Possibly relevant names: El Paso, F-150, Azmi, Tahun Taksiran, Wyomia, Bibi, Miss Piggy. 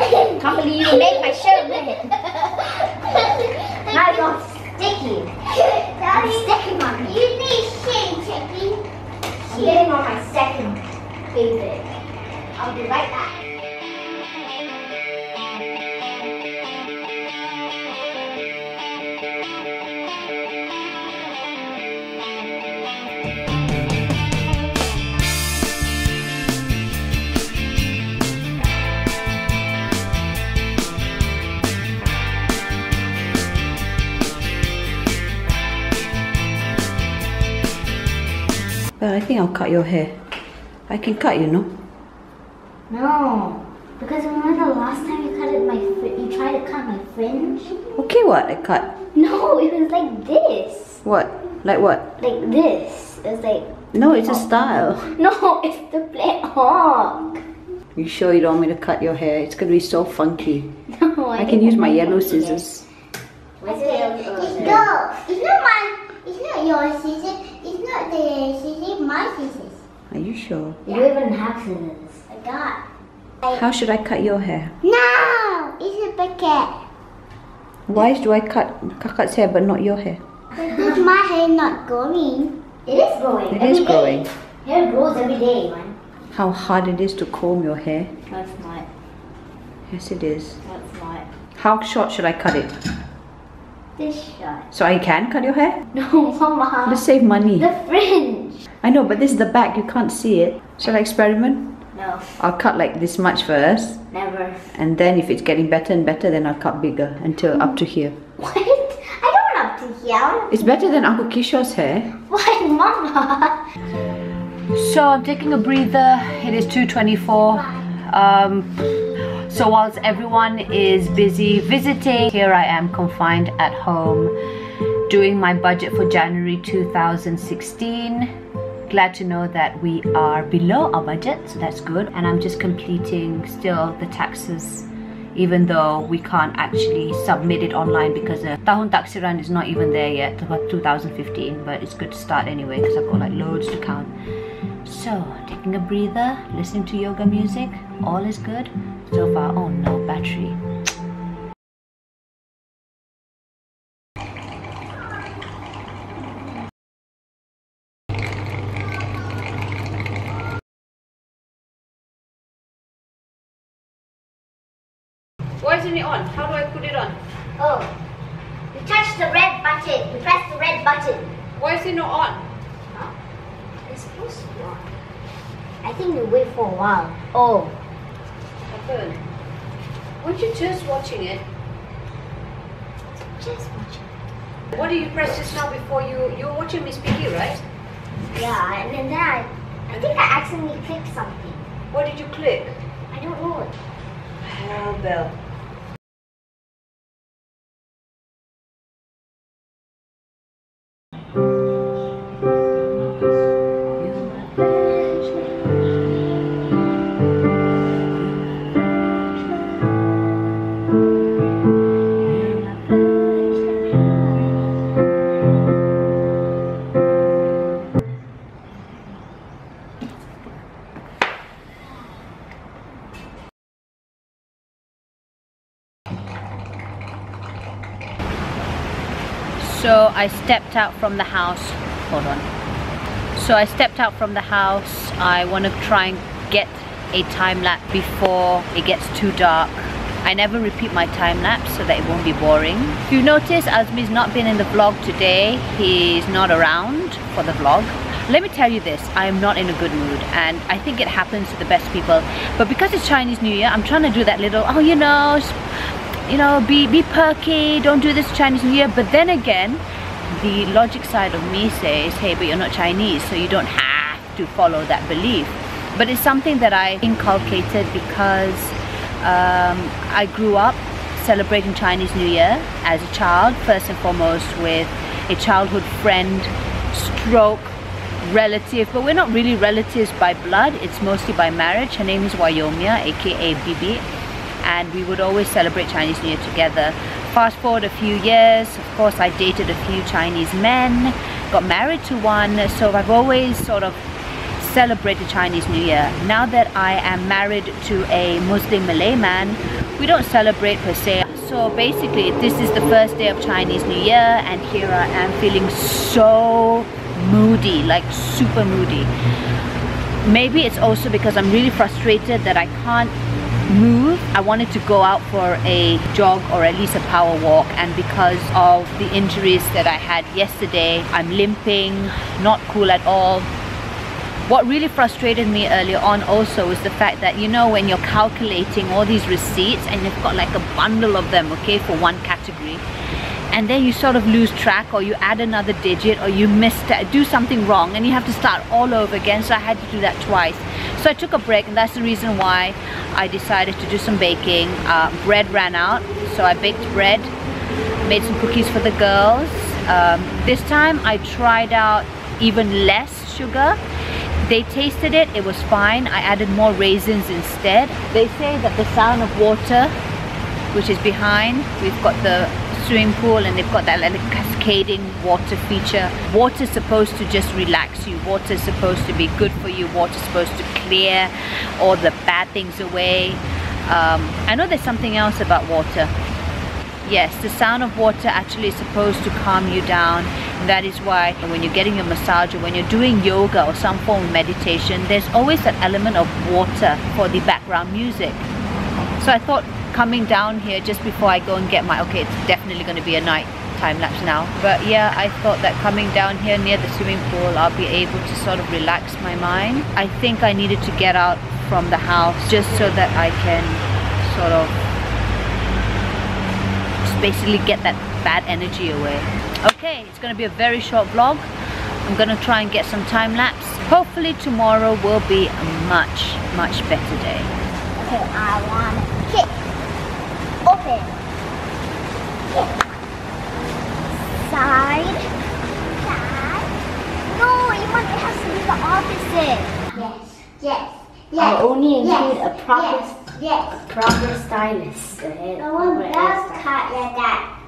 Can't believe you made my shirt wet. Now it's all sticky. Daddy, it's sticking on me. You need shame, Chicky. I'm getting on my second favorite. I'll be right back. Well, I think I'll cut your hair. I can cut, you know. No, because remember the last time you cut it, you tried to cut my fringe. Okay, what? I cut. No, it was like this. What? Like what? Like this. It was like. No, it's a style. No, it's the black hawk. You sure you don't want me to cut your hair? It's gonna be so funky. No, I can use my yellow scissors. Where's the yellow scissors? No, it's not mine. It's not your scissors. Not the scissors, my scissors. Are you sure? Yeah. You even have scissors. I got. How should I cut your hair? No, it's a bucket. Why do I cut Kakak's hair but not your hair? Because my hair not growing. It is growing. It is growing. Hair grows every day, man. How hard it is to comb your hair. That's not. Yes, it is. That's not. How short should I cut it? This shot. So I can cut your hair? No, Mama. Let's save money. The fringe. I know, but this is the back. You can't see it. Shall I experiment? No. I'll cut like this much first. Never. And then if it's getting better and better, then I'll cut bigger until up to here. What? I don't want up to here. It's better than Uncle Kishore's hair. Why, Mama? So I'm taking a breather. It is 2:24. So whilst everyone is busy visiting, here I am confined at home, doing my budget for January 2016. Glad to know that we are below our budget, so that's good. And I'm just completing still the taxes, even though we can't actually submit it online because the Tahun Taksiran is not even there yet, about 2015, but it's good to start anyway because I've got like loads to count. So, taking a breather, listening to yoga music, all is good. So far, oh no, battery. Why isn't it on? How do I put it on? Oh, you touch the red button. You press the red button. Why is it not on? Huh? It's supposed to be on. I think you wait for a while. Oh. Good. Weren't you just watching it? Just watching it. What did you press just now before you were watching Miss Piggy, right? Yeah, and then I think I accidentally clicked something. What did you click? I don't know. Oh, Belle. So I stepped out from the house, hold on. So I stepped out from the house. I want to try and get a time lapse before it gets too dark. I never repeat my time lapse so that it won't be boring. If you notice, Azmi's not been in the vlog today. He's not around for the vlog. Let me tell you this, I am not in a good mood and I think it happens to the best people. But because it's Chinese New Year, I'm trying to do that little, oh, you know, be perky, don't do this Chinese New Year. But then again, the logic side of me says, hey, but you're not Chinese, so you don't have to follow that belief. But it's something that I inculcated because I grew up celebrating Chinese New Year as a child, first and foremost with a childhood friend, stroke, relative. But we're not really relatives by blood, it's mostly by marriage. Her name is Wyomia, aka Bibi. And we would always celebrate Chinese New Year together. Fast forward a few years, of course I dated a few Chinese men, got married to one, so I've always sort of celebrated Chinese New Year. Now that I am married to a Muslim Malay man we don't celebrate per se. So basically, this is the first day of Chinese New Year, and here I am feeling so moody, like super moody. Maybe it's also because I'm really frustrated that I can't move. I wanted to go out for a jog or at least a power walk, and because of the injuries that I had yesterday, I'm limping, not cool at all. What really frustrated me earlier on also was the fact that, you know, when you're calculating all these receipts and you've got like a bundle of them, okay, for one category, and then you sort of lose track, or you add another digit, or you do something wrong, and you have to start all over again. So I had to do that twice. So I took a break, and that's the reason why I decided to do some baking. Bread ran out, so I baked bread, made some cookies for the girls. This time I tried out even less sugar. They tasted it, it was fine. I added more raisins instead. They say that the sound of water, which is behind, we've got the swimming pool, and they've got that like cascading water feature. Water's supposed to just relax you. Water's supposed to be good for you. Water's supposed to clear all the bad things away. I know there's something else about water. Yes, the sound of water actually is supposed to calm you down. That is why when you're getting your massage, or when you're doing yoga or some form of meditation, there's always that element of water for the background music. So I thought coming down here just before I go and get my, okay, it's definitely going to be a night time lapse now, but yeah, I thought that coming down here near the swimming pool, I'll be able to sort of relax my mind. I think I needed to get out from the house just so that I can sort of basically get that bad energy away. Okay, it's gonna be a very short vlog. I'm gonna try and get some time lapse. Hopefully tomorrow will be a much better day. Okay, I want kick. Open. Kick. Side. Side. No, you want to have to do the opposite. Yes. Yes. Yes. I only include a proper. Yes. Proper stylist. I want that cut like that.